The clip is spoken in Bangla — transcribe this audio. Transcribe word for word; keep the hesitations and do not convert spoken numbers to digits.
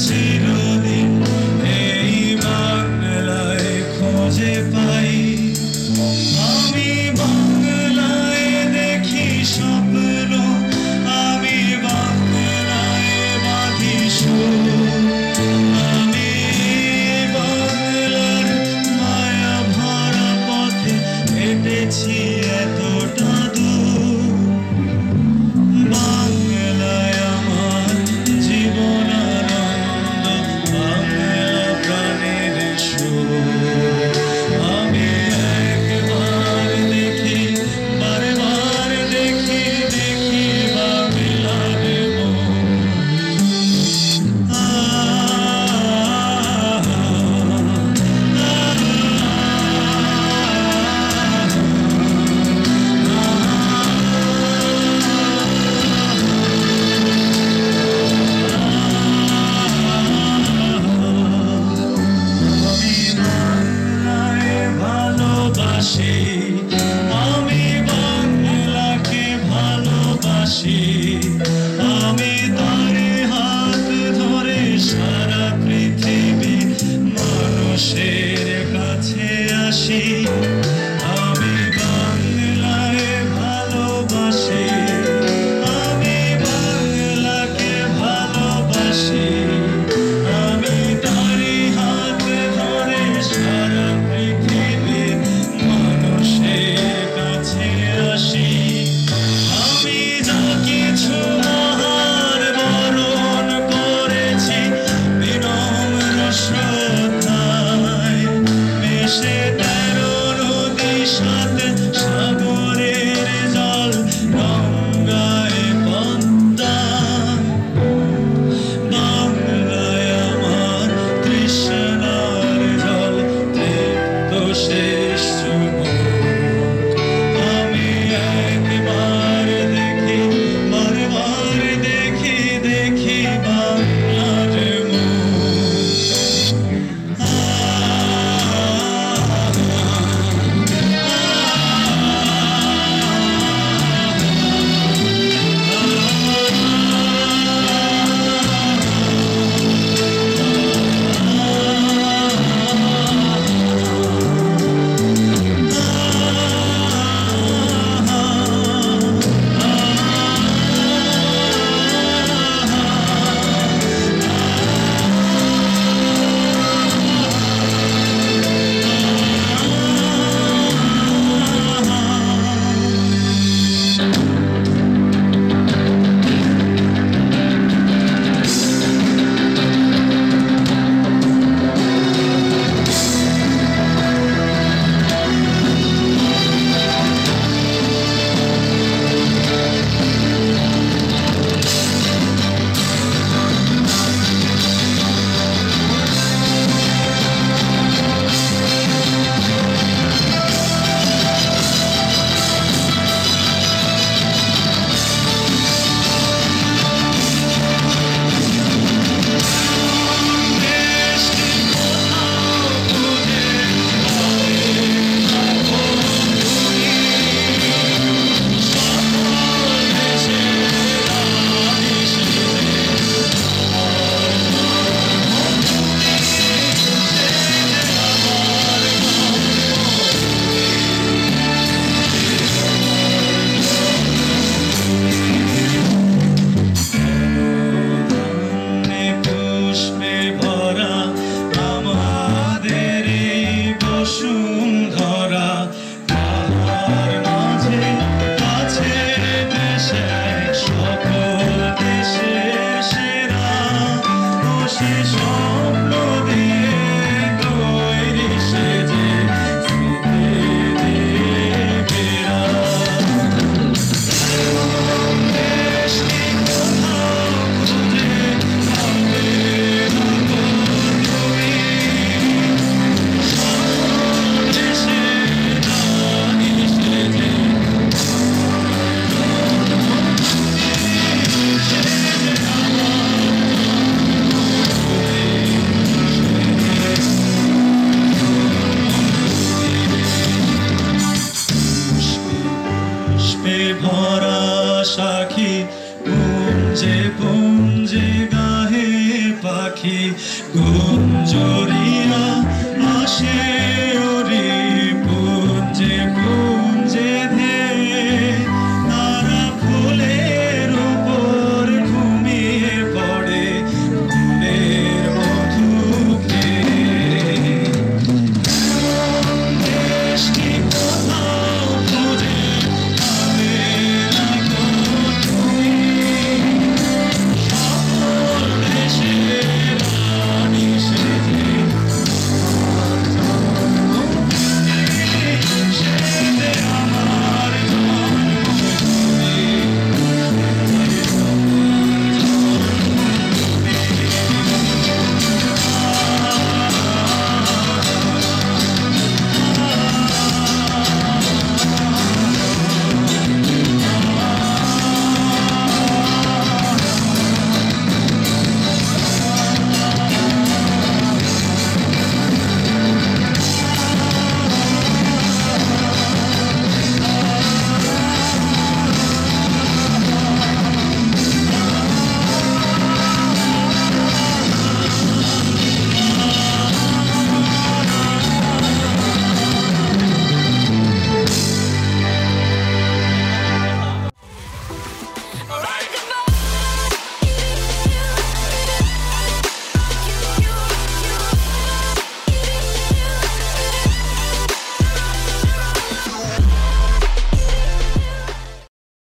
It's পুঞ্জে গাহে পাখি গুঞ্জরিয়া।